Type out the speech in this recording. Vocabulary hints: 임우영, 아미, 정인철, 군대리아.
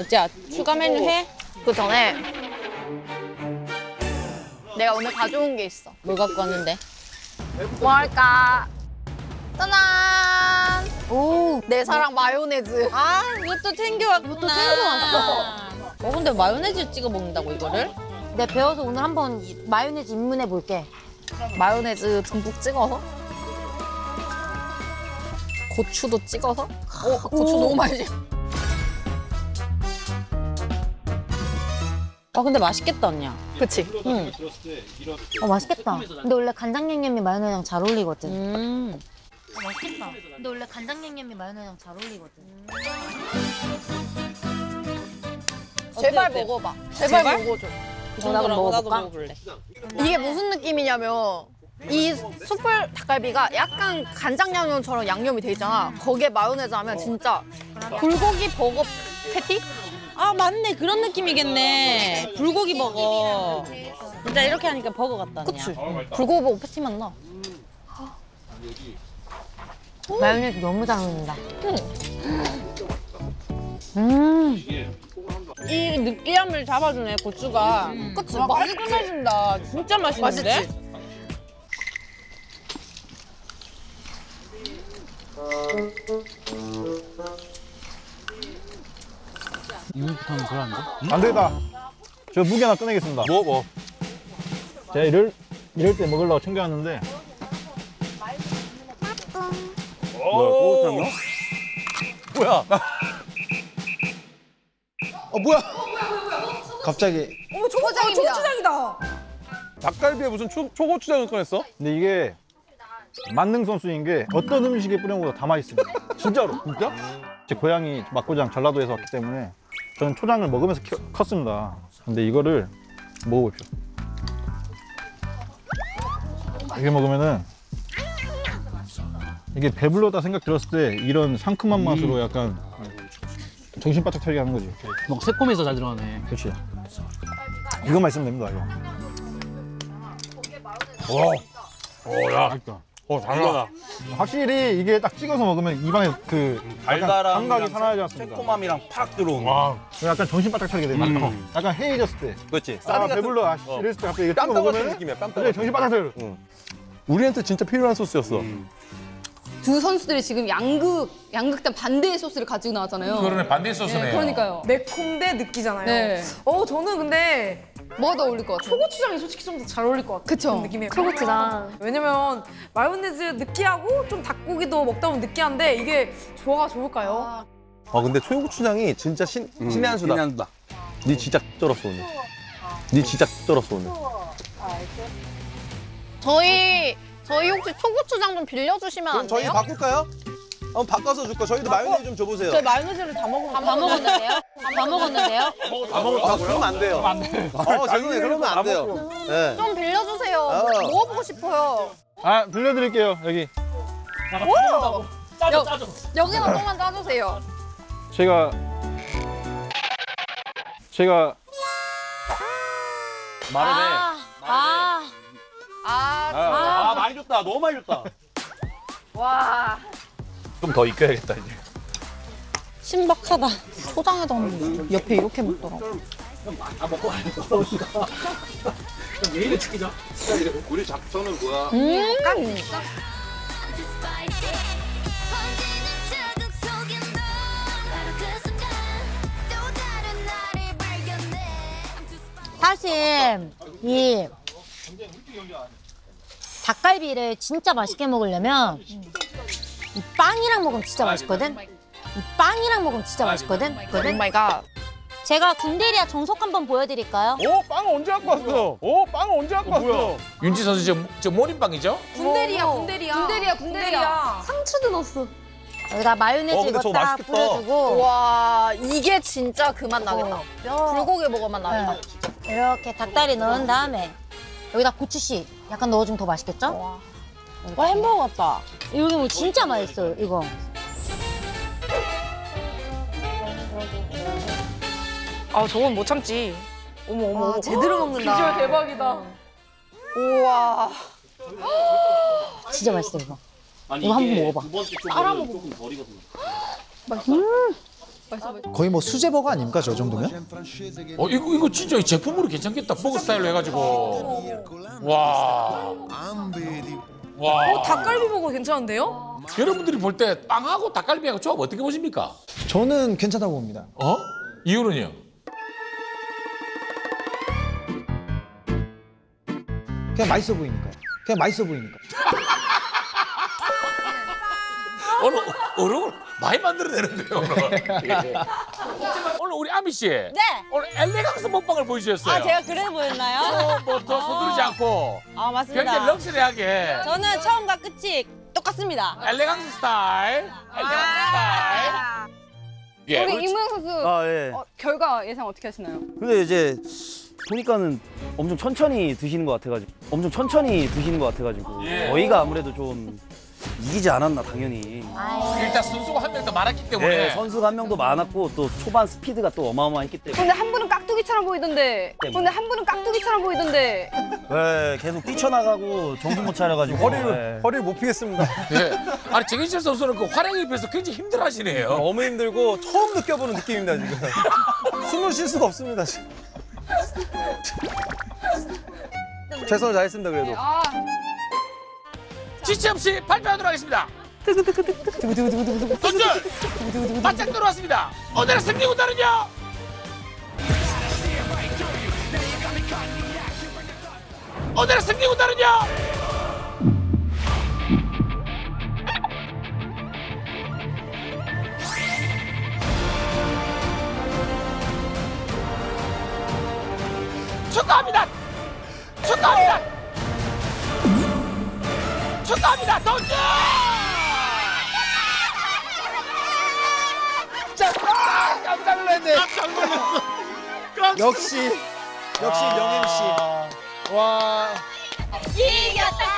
어째 추가 메뉴 해? 그 전에 내가 오늘 가져온 게 있어. 뭘 갖고 왔는데? 뭘까? 짜잔! 오, 내 사랑 마요네즈. 아, 이것도 챙겨왔구나. 이것도 챙겨왔어. 어, 근데 마요네즈 찍어 먹는다고, 이거를? 내가 배워서 오늘 한번 마요네즈 입문해 볼게. 마요네즈 듬뿍 찍어서? 고추도 찍어서? 오, 고추 너무 많이. 아, 근데 맛있겠다, 언니야. 그치? 응. 맛있겠다. 근데 원래 간장냉면이 마요네즈랑 잘 어울리거든. 맛있겠다. 근데 원래 간장냉면이 마요네즈랑 잘 어울리거든. 제발 어때? 먹어봐. 제발? 먹어줘. 나도 먹어볼래. 이게 무슨 느낌이냐면 이 숯불 닭갈비가 약간 간장 양념처럼 양념이 돼 있잖아. 거기에 마요네즈 하면 진짜 불고기 버거 패티? 아 맞네, 그런 느낌이겠네. 불고기 버거. 진짜 이렇게 하니까 버거 같다. 그치? 불고기 버거 패티 맛나. 마요네즈 너무 잘 어울린다. 이 느끼함을 잡아주네, 고추가. 그치? 많이 끝내준다. 진짜 맛있는데? 맛있지? 이분부터는 그런데? 안 되겠다. 저 무게나 꺼내겠습니다. 뭐? 제가 이럴 때 먹으려고 챙겨왔는데. 뭐야? 뭐야? 뭐야? 갑자기. 오, 초고추장입니다. 초고추장이다. 닭갈비에 무슨 초고추장을 꺼냈어? 근데 이게 만능 선수인 게 어떤 음식에 뿌려온 것도 다 맛있습니다. 진짜로. 진짜? 제 고향이 막고장 전라도에서 왔기 때문에 저는 초장을 먹으면서 컸습니다. 근데 이거를 먹어봅시다. 이게 먹으면은 이게 배불러다 생각 들었을 때 이런 상큼한 맛으로 약간 정신 바짝 차리게 하는 거지. 막 새콤해서 잘 들어가네. 그렇지. 이거만 있으면 됩니다, 이거. 오, 야, 맛있다. 달다. 확실히 이게 딱 찍어서 먹으면 입안에 그 감각이 살아나지 않습니까? 새콤함이랑 팍 들어오는. 와. 약간 정신 바짝 차리게 되네. 약간 해이졌을 때. 그렇지. 아, 배불러. 이랬을 때 갑자기 이거 딱 먹으면 느낌이야. 깜빡. 정신 바짝 차려. 우리한테 진짜 필요한 소스였어. 두 선수들이 지금 양극단 반대의 소스를 가지고 나왔잖아요. 그러네, 반대의 소스네요. 네, 그러니까요. 매콤 대 느끼잖아요. 네. 저는 근데 뭐가 더 어울릴 것 같아요? 초고추장이 솔직히 좀 더 잘 어울릴 것 같아요. 그쵸? 느낌이에요. 초고추장. 왜냐면 마요네즈 느끼하고 좀 닭고기도 먹다 보면 느끼한데 이게 조화가 좋을까요? 근데 초고추장이 진짜 신의 한 수다. 신의 한 수다. 니 진짜 쩔었어, 오늘. 니 진짜 쩔었어, 오늘. 저희 혹시 초고추장 좀 빌려주시면 안 돼요? 저희 바꿀까요? 한번 바꿔서 줄까? 저희도 마요네즈 좀 줘보세요. 저희 마요네즈를 다 먹었는데요? 다 먹었다고요? 그러면 안 돼요. 죄송해요. 그러면 안 돼요. 네. 좀 빌려주세요. 먹어보고 싶어요. 빌려드릴게요, 여기. 오! 짜줘. 여기서 조금만 짜주세요. 제가 말을 해. 많이 줬다. 너무 많이 줬다. 와. 좀 더 익혀야겠다, 이제. 신박하다. 초장에다 넣는 거. 옆에 이렇게 먹더라고. 아, 먹고 가니까. 예의를 지키자. 우리 작전은 뭐야? 사실 이 닭갈비를 진짜 맛있게 먹으려면 이 빵이랑 먹으면 진짜 맛있거든? 오 마이 갓. 제가 군대리아 정석 한번 보여드릴까요? 빵을 언제 갖고 왔어? 윤지 선수 저 모닝빵이죠? 군대리아. 상추도 넣었어. 여기다 마요네즈 이것다 뿌려주고. 와, 이게 진짜 그 맛 나겠다. 불고기 먹을 맛 나겠다. 이렇게 닭다리 넣은 다음에 여기다 고추씨 약간 넣어주면 더 맛있겠죠? 와, 햄버거 같다. 이게 뭐 진짜 맛있어요, 이거. 저건 못 참지. 어머. 제대로 먹는다. 비주얼 대박이다. 우와. 진짜 맛있어, 이거. 이거 한번 먹어봐. 깔아먹어. 맛있어. 거의 뭐 수제버거 아닙니까 저 정도면? 이거 진짜 제품으로 괜찮겠다. 버거 스타일로 해가지고. 와. 닭갈비 버거 괜찮은데요? 여러분들이 볼 때 빵하고 닭갈비하고 조합 어떻게 보십니까? 저는 괜찮다고 봅니다. 이유는요? 그냥 맛있어 보이니까. 얼음을 많이 만들어내는데요, 오늘. 예. 오늘 우리 아미 씨. 네. 오늘 엘레강스 먹방을 보여주셨어요. 제가 그래서 보였나요? 처음부터 서두르지 않고. 맞습니다. 굉장히 럭셔리하게. 저는 처음과 끝이 똑같습니다. 엘레강스 스타일. 예, 우리 임우영 선수 예. 결과 예상 어떻게 하시나요? 근데 이제 보니까는 엄청 천천히 드시는 것 같아가지고 예. 저희가 아무래도 좀 이기지 않았나 당연히. 일단 선수가 한 명 더 많았기 때문에. 네, 선수가 한 명 더 많았고 또 초반 스피드가 또 어마어마했기 때문에. 근데 한 분은 깍두기처럼 보이던데. 네, 계속 뛰쳐나가고 정신 못 차려가지고. 허리를 못 피겠습니다. 네. 아니 정인철 선수는 그 활약에 비해서 굉장히 힘들어하시네요. 너무 힘들고 처음 느껴보는 느낌입니다 지금. 숨을 쉴 수가 없습니다 지금. 최선을 다했습니다 그래도. 지체 없이 발표하도록 하겠습니다. 도전! 바짝 들어왔습니다. 오늘의 승리군단은요. 축하합니다. 도전! 깜짝 놀랐네. 역시 영임 씨. 와. 이겼다.